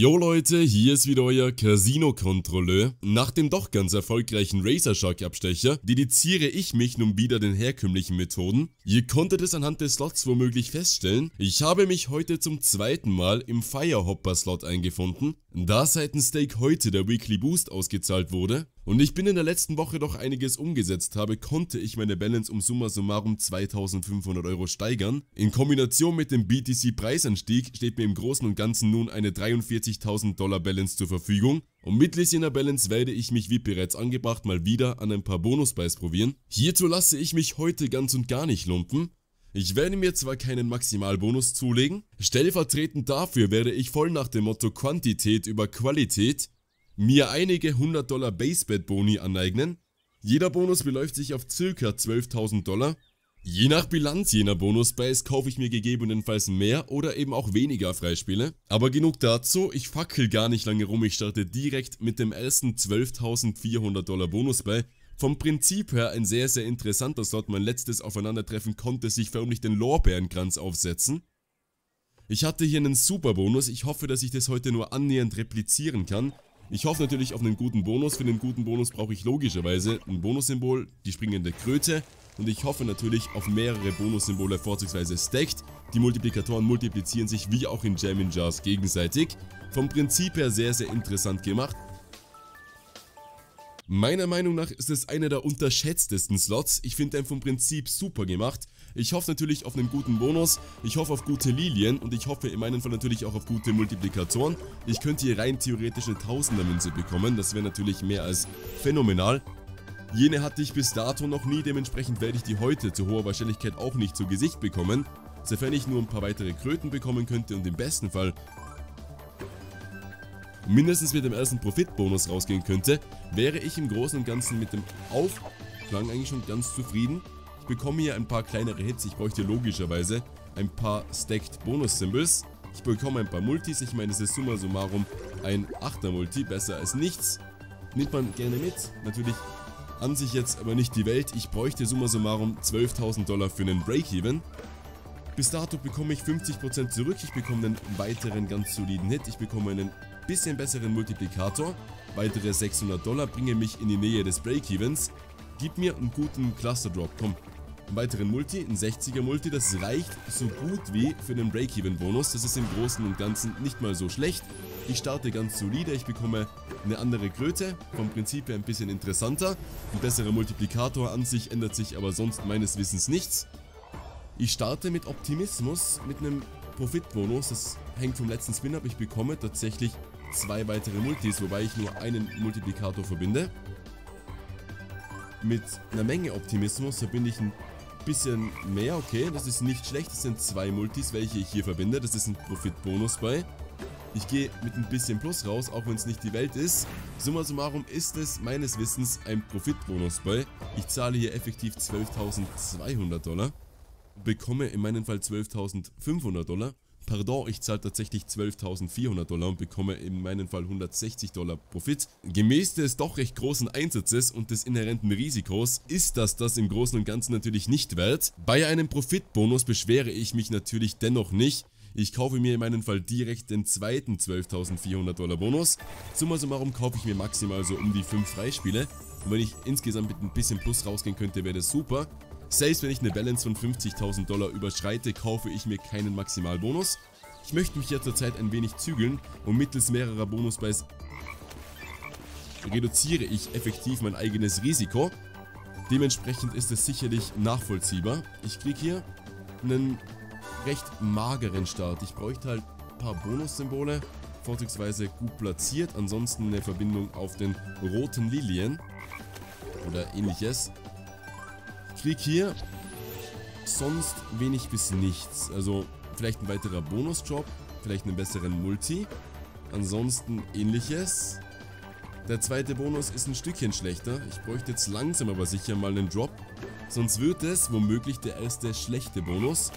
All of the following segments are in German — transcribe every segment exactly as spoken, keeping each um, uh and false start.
Jo Leute, hier ist wieder euer Casino Kontrolleur. Nach dem doch ganz erfolgreichen Razor Shark Abstecher dediziere ich mich nun wieder den herkömmlichen Methoden. Ihr konntet es anhand des Slots womöglich feststellen, ich habe mich heute zum zweiten Mal im Fire Hopper Slot eingefunden, da seitens Stake heute der Weekly Boost ausgezahlt wurde. Und ich bin in der letzten Woche doch einiges umgesetzt habe, konnte ich meine Balance um summa summarum zweitausendfünfhundert Euro steigern. In Kombination mit dem B T C Preisanstieg steht mir im Großen und Ganzen nun eine dreiundvierzigtausend Dollar Balance zur Verfügung. Und mit lesener Balance werde ich mich wie bereits angebracht mal wieder an ein paar Bonusbuys probieren. Hierzu lasse ich mich heute ganz und gar nicht lumpen. Ich werde mir zwar keinen Maximalbonus zulegen, stellvertretend dafür werde ich voll nach dem Motto Quantität über Qualität mir einige hundert Dollar Basebet-Boni aneignen. Jeder Bonus beläuft sich auf ca. zwölftausend Dollar. Je nach Bilanz jener Bonus-Buys kaufe ich mir gegebenenfalls mehr oder eben auch weniger Freispiele. Aber genug dazu, ich fackel gar nicht lange rum, ich starte direkt mit dem ersten zwölftausendvierhundert Dollar Bonus-Buy. Vom Prinzip her ein sehr sehr interessanter Slot, mein letztes Aufeinandertreffen konnte sich förmlich den Lorbeerenkranz aufsetzen. Ich hatte hier einen super Bonus, ich hoffe, dass ich das heute nur annähernd replizieren kann. Ich hoffe natürlich auf einen guten Bonus, für einen guten Bonus brauche ich logischerweise ein Bonussymbol, die springende Kröte, und ich hoffe natürlich auf mehrere Bonussymbole, vorzugsweise Stacked. Die Multiplikatoren multiplizieren sich wie auch in Jammin Jars gegenseitig, vom Prinzip her sehr sehr interessant gemacht. Meiner Meinung nach ist es einer der unterschätztesten Slots, ich finde den vom Prinzip super gemacht. Ich hoffe natürlich auf einen guten Bonus, ich hoffe auf gute Lilien und ich hoffe in meinem Fall natürlich auch auf gute Multiplikatoren. Ich könnte hier rein theoretisch eine Tausender-Münze bekommen, das wäre natürlich mehr als phänomenal. Jene hatte ich bis dato noch nie, dementsprechend werde ich die heute zu hoher Wahrscheinlichkeit auch nicht zu Gesicht bekommen, sofern ich nur ein paar weitere Kröten bekommen könnte und im besten Fall mindestens mit dem ersten Profitbonus rausgehen könnte, wäre ich im Großen und Ganzen mit dem Aufklang eigentlich schon ganz zufrieden. Ich bekomme hier ein paar kleinere Hits, ich bräuchte logischerweise ein paar Stacked Bonus Symbols. Ich bekomme ein paar Multis, ich meine es ist summa summarum ein Achter Multi, besser als nichts. Nimmt man gerne mit, natürlich an sich jetzt aber nicht die Welt, ich bräuchte summa summarum zwölftausend Dollar für einen Break-Even. Bis dato bekomme ich fünfzig Prozent zurück, ich bekomme einen weiteren ganz soliden Hit, ich bekomme einen bisschen besseren Multiplikator, weitere sechshundert Dollar, bringe mich in die Nähe des Break-Evens, gib mir einen guten Cluster-Drop, komm. Einen weiteren Multi, ein sechziger Multi, das reicht so gut wie für den Break-Even-Bonus, das ist im Großen und Ganzen nicht mal so schlecht. Ich starte ganz solide, ich bekomme eine andere Kröte, vom Prinzip her ein bisschen interessanter, ein besserer Multiplikator, an sich ändert sich aber sonst meines Wissens nichts. Ich starte mit Optimismus, mit einem Profitbonus, das hängt vom letzten Spin ab, ich bekomme tatsächlich zwei weitere Multis, wobei ich nur einen Multiplikator verbinde. Mit einer Menge Optimismus verbinde ich ein bisschen mehr, okay, das ist nicht schlecht, das sind zwei Multis, welche ich hier verbinde, das ist ein Profitbonus bei. Ich gehe mit ein bisschen Plus raus, auch wenn es nicht die Welt ist. Summa summarum ist es meines Wissens ein Profitbonus bei. Ich zahle hier effektiv zwölftausendzweihundert Dollar, bekomme in meinem Fall zwölftausendfünfhundert Dollar, pardon, ich zahle tatsächlich zwölftausendvierhundert Dollar und bekomme in meinem Fall hundertsechzig Dollar Profit. Gemäß des doch recht großen Einsatzes und des inhärenten Risikos ist das das im Großen und Ganzen natürlich nicht wert. Bei einem Profitbonus beschwere ich mich natürlich dennoch nicht. Ich kaufe mir in meinem Fall direkt den zweiten zwölftausendvierhundert Dollar Bonus. Summa summarum kaufe ich mir maximal so um die fünf Freispiele. Und wenn ich insgesamt mit ein bisschen Plus rausgehen könnte, wäre das super. Selbst wenn ich eine Balance von fünfzigtausend Dollar überschreite, kaufe ich mir keinen Maximalbonus. Ich möchte mich ja zurzeit ein wenig zügeln und mittels mehrerer Bonusbuys reduziere ich effektiv mein eigenes Risiko. Dementsprechend ist es sicherlich nachvollziehbar. Ich kriege hier einen recht mageren Start. Ich bräuchte halt ein paar Bonussymbole, vorzugsweise gut platziert, ansonsten eine Verbindung auf den roten Lilien oder ähnliches. Krieg hier sonst wenig bis nichts, also vielleicht ein weiterer Bonus-Drop, vielleicht einen besseren Multi, ansonsten ähnliches. Der zweite Bonus ist ein Stückchen schlechter, ich bräuchte jetzt langsam aber sicher mal einen Drop, sonst wird es womöglich der erste schlechte Bonus.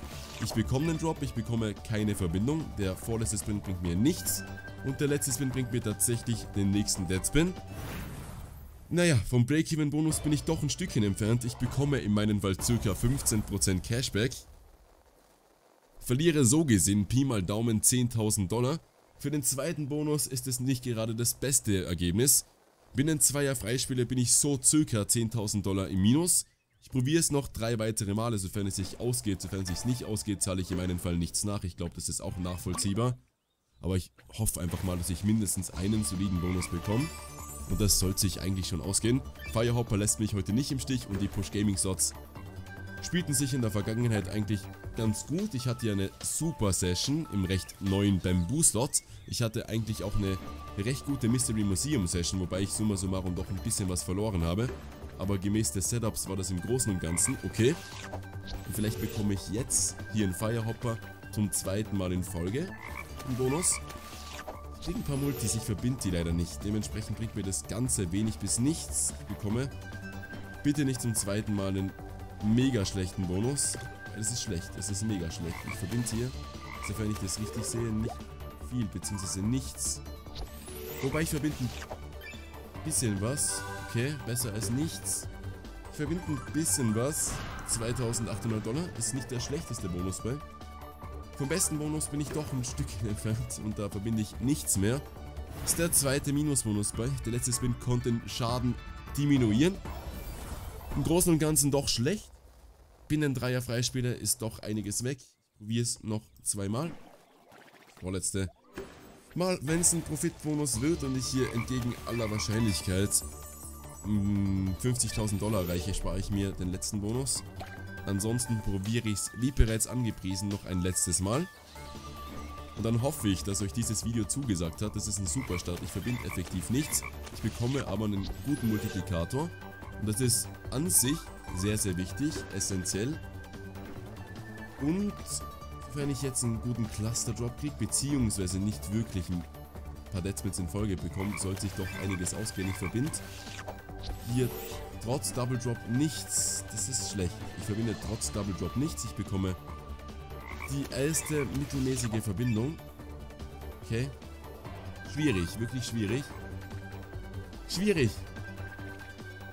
Ich bekomme einen Drop, ich bekomme keine Verbindung, der vorletzte Spin bringt mir nichts und der letzte Spin bringt mir tatsächlich den nächsten Deadspin. Naja, vom Break-Even-Bonus bin ich doch ein Stückchen entfernt, ich bekomme in meinem Fall ca. fünfzehn Prozent Cashback, verliere so gesehen Pi mal Daumen zehntausend Dollar, Für den zweiten Bonus ist es nicht gerade das beste Ergebnis. Binnen zweier Freispiele bin ich so circa zehntausend Dollar im Minus. Ich probiere es noch drei weitere Male, sofern es sich ausgeht. Sofern es sich nicht ausgeht, zahle ich in meinem Fall nichts nach. Ich glaube, das ist auch nachvollziehbar. Aber ich hoffe einfach mal, dass ich mindestens einen soliden Bonus bekomme. Und das sollte sich eigentlich schon ausgehen. Fire Hopper lässt mich heute nicht im Stich und die Push Gaming Slots spielten sich in der Vergangenheit eigentlich ganz gut. Ich hatte ja eine super Session im recht neuen Bamboo Slot. Ich hatte eigentlich auch eine recht gute Mystery Museum Session, wobei ich summa summarum doch ein bisschen was verloren habe. Aber gemäß des Setups war das im Großen und Ganzen okay. Und vielleicht bekomme ich jetzt hier in Fire Hopper zum zweiten Mal in Folge einen Bonus. Ich kriege ein paar Multis, ich verbinde die leider nicht. Dementsprechend bringt mir das Ganze wenig bis nichts. Ich bekomme bitte nicht zum zweiten Mal einen mega schlechten Bonus. Es ist schlecht, es ist mega schlecht. Ich verbinde hier, sofern ich das richtig sehe, nicht viel, beziehungsweise nichts. Wobei ich verbinde ein bisschen was. Okay, besser als nichts. Ich verbinde ein bisschen was. zweitausendachthundert Dollar ist nicht der schlechteste Bonus bei. Vom besten Bonus bin ich doch ein Stückchen entfernt und da verbinde ich nichts mehr. Das ist der zweite Minusbonus bei. Der letzte Spin konnte den Schaden diminuieren. Im Großen und Ganzen doch schlecht. Binnen dreier Freispieler ist doch einiges weg. Ich probiere es noch zweimal. Vorletzte Mal, wenn es ein Profitbonus wird und ich hier entgegen aller Wahrscheinlichkeit fünfzigtausend Dollar reiche, spare ich mir den letzten Bonus. Ansonsten probiere ich es, wie bereits angepriesen, noch ein letztes Mal. Und dann hoffe ich, dass euch dieses Video zugesagt hat. Das ist ein super Start. Ich verbinde effektiv nichts. Ich bekomme aber einen guten Multiplikator. Und das ist an sich sehr, sehr wichtig, essentiell. Und wenn ich jetzt einen guten Cluster-Drop kriege, beziehungsweise nicht wirklich ein paar Deadsmits in Folge bekomme, sollte sich doch einiges ausgehen. Ich verbinde hier trotz Double Drop nichts, das ist schlecht. Ich verbinde trotz Double Drop nichts, ich bekomme die erste mittelmäßige Verbindung. Okay, schwierig, wirklich schwierig. Schwierig.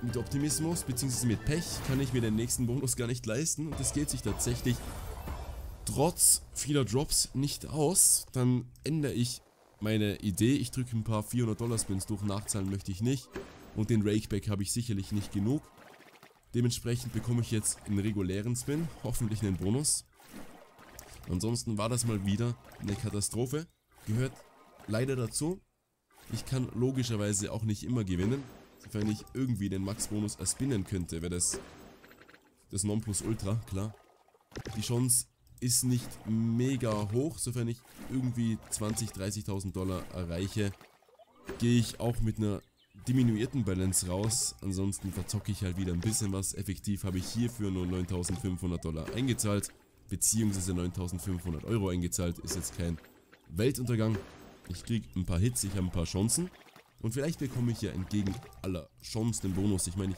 Mit Optimismus bzw. mit Pech kann ich mir den nächsten Bonus gar nicht leisten und das geht sich tatsächlich trotz vieler Drops nicht aus. Dann ändere ich meine Idee, ich drücke ein paar vierhundert Dollar Spins durch, nachzahlen möchte ich nicht. Und den Rakeback habe ich sicherlich nicht genug. Dementsprechend bekomme ich jetzt einen regulären Spin, hoffentlich einen Bonus. Ansonsten war das mal wieder eine Katastrophe. Gehört leider dazu. Ich kann logischerweise auch nicht immer gewinnen. Sofern ich irgendwie den Max-Bonus erspinnen könnte, wäre das das Nonplusultra, klar. Die Chance ist nicht mega hoch, sofern ich irgendwie zwanzigtausend, dreißigtausend Dollar erreiche, gehe ich auch mit einer diminuierten Balance raus, ansonsten verzocke ich halt wieder ein bisschen was. Effektiv habe ich hierfür nur neuntausendfünfhundert Dollar eingezahlt, beziehungsweise neuntausendfünfhundert Euro eingezahlt, ist jetzt kein Weltuntergang. Ich kriege ein paar Hits, ich habe ein paar Chancen und vielleicht bekomme ich ja entgegen aller Chancen den Bonus. Ich meine,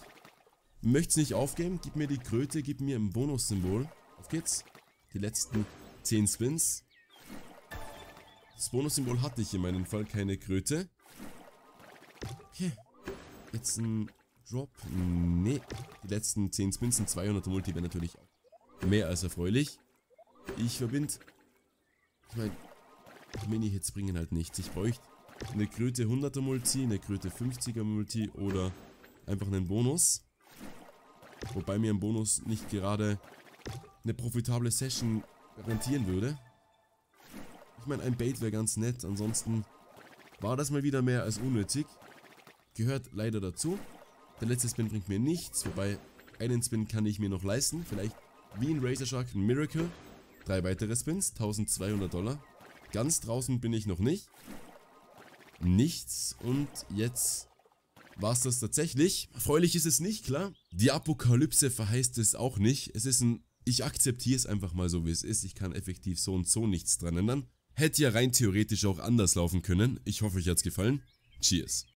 ich möchte es nicht aufgeben, gib mir die Kröte, gib mir ein Bonussymbol. Auf geht's, die letzten zehn Spins. Das Bonussymbol hatte ich in meinem Fall, keine Kröte. Okay, jetzt ein Drop, nee, die letzten zehn Spins sind zweihundert Multi, wäre natürlich mehr als erfreulich. Ich verbinde, ich meine, Mini-Hits bringen halt nichts, ich bräuchte eine Kröte hunderter Multi, eine Kröte fünfziger Multi oder einfach einen Bonus. Wobei mir ein Bonus nicht gerade eine profitable Session garantieren würde. Ich meine, ein Bait wäre ganz nett, ansonsten war das mal wieder mehr als unnötig. Gehört leider dazu. Der letzte Spin bringt mir nichts, wobei einen Spin kann ich mir noch leisten. Vielleicht wie ein Razor Shark, ein Miracle. Drei weitere Spins, eintausendzweihundert Dollar. Ganz draußen bin ich noch nicht. Nichts und jetzt war es das tatsächlich. Erfreulich ist es nicht, klar. Die Apokalypse verheißt es auch nicht. Es ist ein, ich akzeptiere es einfach mal so, wie es ist. Ich kann effektiv so und so nichts dran ändern. Hätte ja rein theoretisch auch anders laufen können. Ich hoffe, euch hat's gefallen. Cheers.